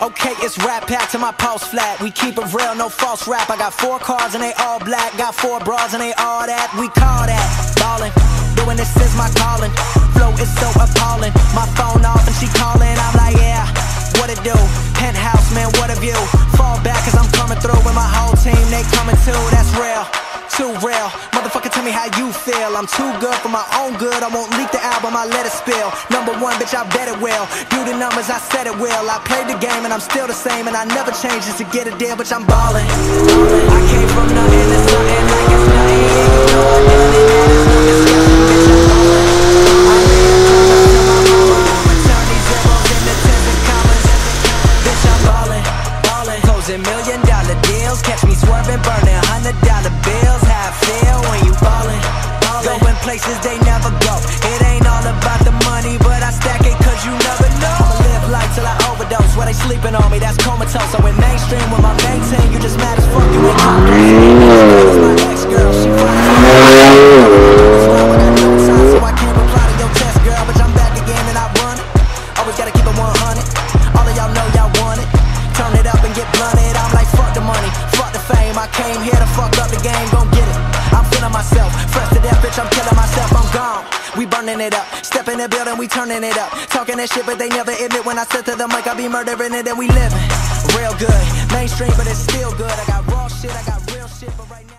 Okay, it's rap pack to my pulse flat. We keep it real, no false rap. I got 4 cars and they all black. Got 4 bras and they all that. We call that ballin'. Doing this is my calling. Flow is so appalling. My phone off and she calling. I'm like, yeah, what it do? Penthouse, man, what a view. Fall back cause I'm coming through with my whole team. They coming too, that's real. Too real, motherfucker, tell me how you feel. I'm too good for my own good. I won't leak the album, I let it spill. #1, bitch, I bet it will. Do the numbers, I said it will. I played the game and I'm still the same, and I never change just to get a deal, bitch, I'm ballin'. I came from nothing, it's nothing, like it's nothing. No, I didn't think that it's nothing, it's nothing, bitch, I'm ballin'. I made a promise to my mama. Turn these zeros into tens and commas. Bitch, I'm ballin', ballin'. Closing $1 million deals. Catch me swervin', burnin' $100 bills. Places they never go. It ain't all about the money, but I stack it cause you never know. I'ma live life till I overdose. Why they sleeping on me? That's comatose. I went mainstream with my main team. You just mad as fuck. You ain't talking. My ex girl, she fucking. So I can't reply to your test, girl. But I'm back again and I run it. Always gotta keep it 100. All of y'all know y'all want it. Turn it up and get blunted. I'm like fuck the money, fuck the fame. I came here to fuck up the game. Gon' get it. I'm feeling myself, fresh to death, bitch, I'm killing myself, I'm gone. We burning it up, step in the building, we turning it up. Talking that shit, but they never admit when I said to them, like, I be murdering it and we living real good. Mainstream, but it's still good. I got raw shit, I got real shit, but right now